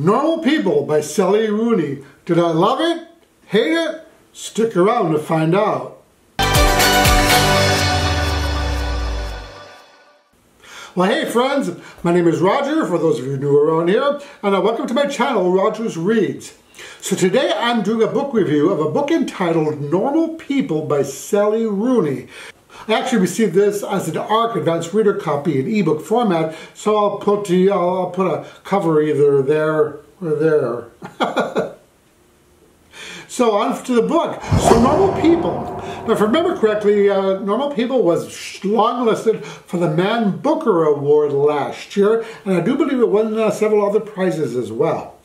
Normal People by Sally Rooney. Did I love it? Hate it? Stick around to find out. Well, hey friends, my name is Roger, for those of you new around here, and welcome to my channel, Roger's Reads. So today I'm doing a book review of a book entitled Normal People by Sally Rooney. I actually received this as an ARC Advanced Reader copy in ebook format, so I'll put a cover either there or there. So on to the book. So Normal People. Now if I remember correctly, Normal People was longlisted for the Man Booker Award last year, and I do believe it won several other prizes as well.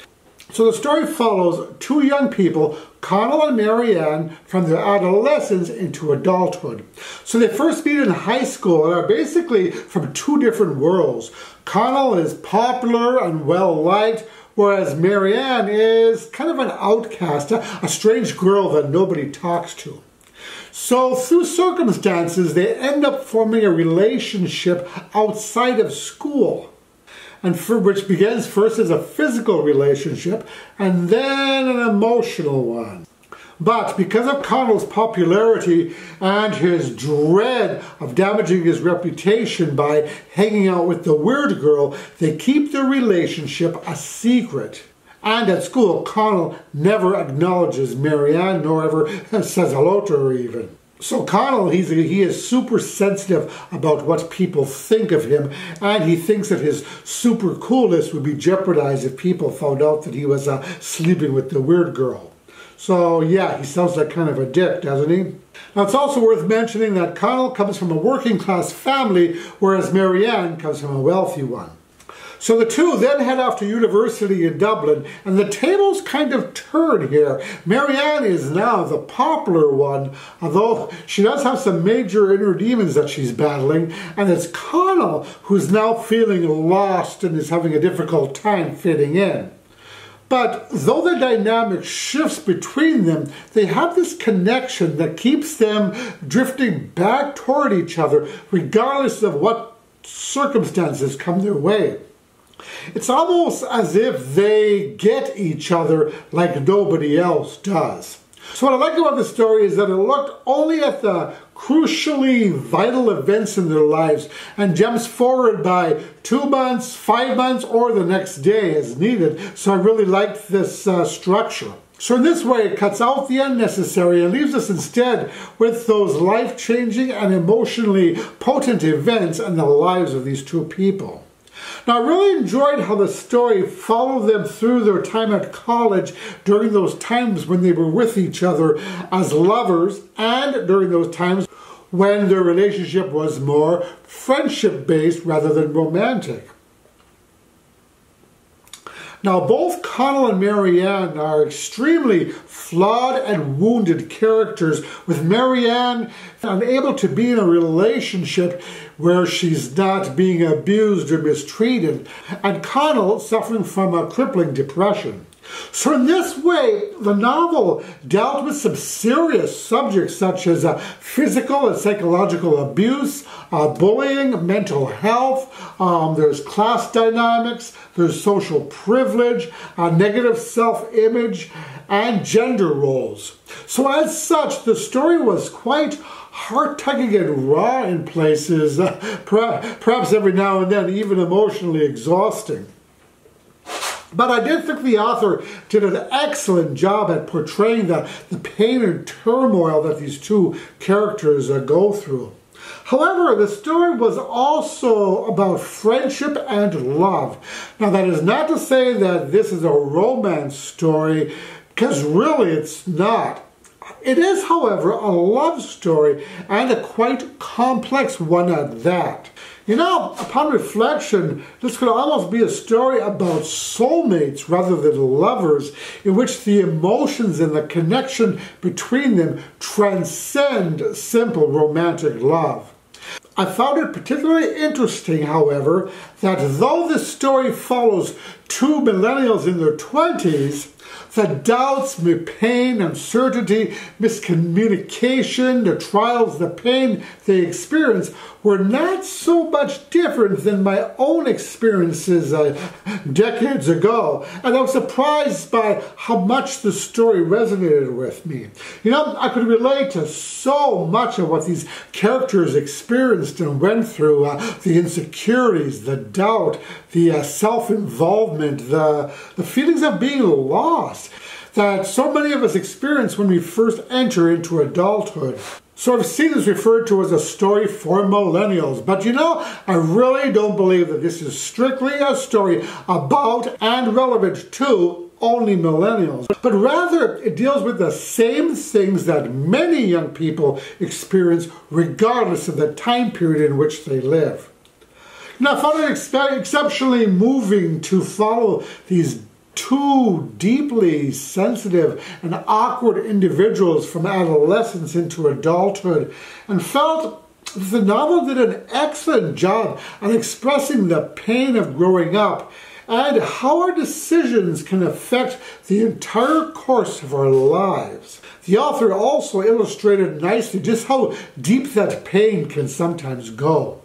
So the story follows two young people, Connell and Marianne, from their adolescence into adulthood. So they first meet in high school and are basically from two different worlds. Connell is popular and well-liked, whereas Marianne is kind of an outcast, a strange girl that nobody talks to. So through circumstances, they end up forming a relationship outside of school, and which begins first as a physical relationship and then an emotional one. But because of Connell's popularity and his dread of damaging his reputation by hanging out with the weird girl, they keep their relationship a secret. And at school, Connell never acknowledges Marianne, nor ever says hello to her even. So Connell, he is super sensitive about what people think of him, and he thinks that his super coolness would be jeopardized if people found out that he was sleeping with the weird girl. So yeah, he sounds like kind of a dick, doesn't he? Now it's also worth mentioning that Connell comes from a working class family, whereas Marianne comes from a wealthy one. So the two then head off to university in Dublin, and the tables kind of turn here. Marianne is now the popular one, although she does have some major inner demons that she's battling, and it's Connell who's now feeling lost and is having a difficult time fitting in. But though the dynamic shifts between them, they have this connection that keeps them drifting back toward each other, regardless of what circumstances come their way. It's almost as if they get each other like nobody else does. So what I like about this story is that it looked only at the crucially vital events in their lives and jumps forward by 2 months, 5 months, or the next day as needed. So I really liked this structure. So in this way, it cuts out the unnecessary and leaves us instead with those life-changing and emotionally potent events in the lives of these two people. Now, I really enjoyed how the story followed them through their time at college during those times when they were with each other as lovers and during those times when their relationship was more friendship-based rather than romantic. Now, both Connell and Marianne are extremely flawed and wounded characters, with Marianne unable to be in a relationship where she's not being abused or mistreated, and Connell suffering from a crippling depression. So in this way, the novel dealt with some serious subjects such as physical and psychological abuse, bullying, mental health, there's class dynamics, there's social privilege, negative self-image, and gender roles. So as such, the story was quite heart-tugging and raw in places, perhaps every now and then even emotionally exhausting. But I did think the author did an excellent job at portraying the pain and turmoil that these two characters go through. However, the story was also about friendship and love. Now, that is not to say that this is a romance story, because really it's not. It is, however, a love story, and a quite complex one at that. You know, upon reflection, this could almost be a story about soulmates rather than lovers, in which the emotions and the connection between them transcend simple romantic love. I found it particularly interesting, however, that though the story follows two millennials in their 20s, the doubts, the pain, uncertainty, miscommunication, the trials, the pain they experience were not so much different than my own experiences decades ago. And I was surprised by how much the story resonated with me. You know, I could relate to so much of what these characters experienced and went through, the insecurities, the doubt, the self-involvement, the feelings of being lost, that so many of us experience when we first enter into adulthood. So I've seen this referred to as a story for millennials, but you know, I really don't believe that this is strictly a story about and relevant to only millennials, but rather it deals with the same things that many young people experience regardless of the time period in which they live. Now, I found it exceptionally moving to follow these two deeply sensitive and awkward individuals from adolescence into adulthood, and felt the novel did an excellent job on expressing the pain of growing up and how our decisions can affect the entire course of our lives. The author also illustrated nicely just how deep that pain can sometimes go.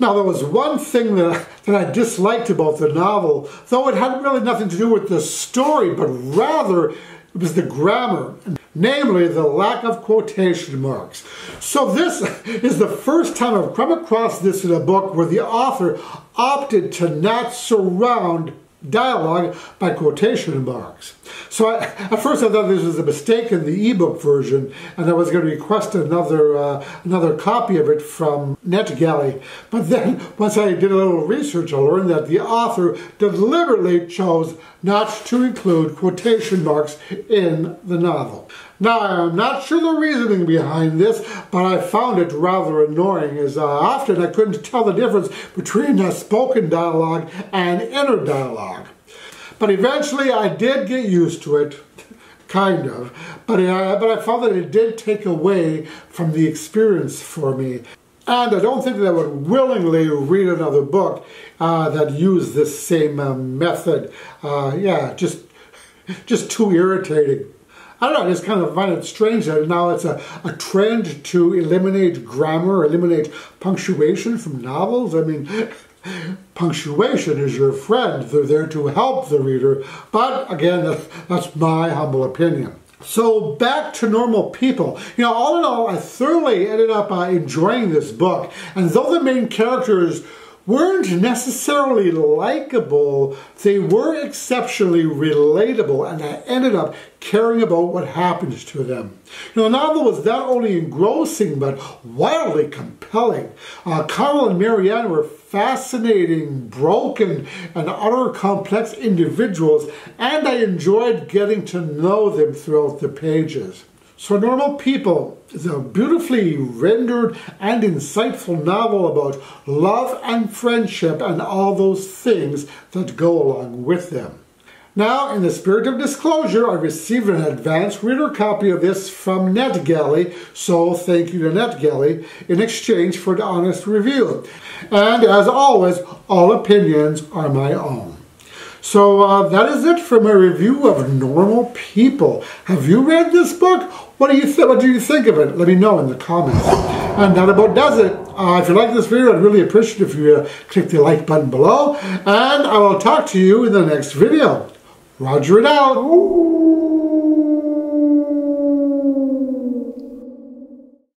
Now, there was one thing that I disliked about the novel, though it had really nothing to do with the story, but rather it was the grammar, namely the lack of quotation marks. So this is the first time I've come across this in a book where the author opted to not surround dialogue by quotation marks. So at first I thought this was a mistake in the ebook version, and I was going to request another copy of it from NetGalley. But then once I did a little research, I learned that the author deliberately chose not to include quotation marks in the novel. Now, I'm not sure the reasoning behind this, but I found it rather annoying, as often I couldn't tell the difference between spoken dialogue and inner dialogue. But eventually I did get used to it, kind of, but I found that it did take away from the experience for me. And I don't think that I would willingly read another book that used this same method. Yeah, just too irritating. I don't know, I just kind of find it strange that now it's a trend to eliminate grammar, eliminate punctuation from novels. I mean, punctuation is your friend. They're there to help the reader. But again, that's my humble opinion. So back to Normal People. You know, all in all, I thoroughly ended up enjoying this book. And though the main characters weren't necessarily likable, they were exceptionally relatable, and I ended up caring about what happened to them. You know, the novel was not only engrossing, but wildly compelling. Carl and Marianne were fascinating, broken, and utter complex individuals, and I enjoyed getting to know them throughout the pages. So Normal People is a beautifully rendered and insightful novel about love and friendship and all those things that go along with them. Now, in the spirit of disclosure, I received an advanced reader copy of this from NetGalley, so thank you to NetGalley in exchange for an honest review. And as always, all opinions are my own. So that is it for my review of Normal People. Have you read this book? What do you think of it? Let me know in the comments. And that about does it. If you like this video, I'd really appreciate it if you click the like button below. And I will talk to you in the next video. Roger it out. Ooh.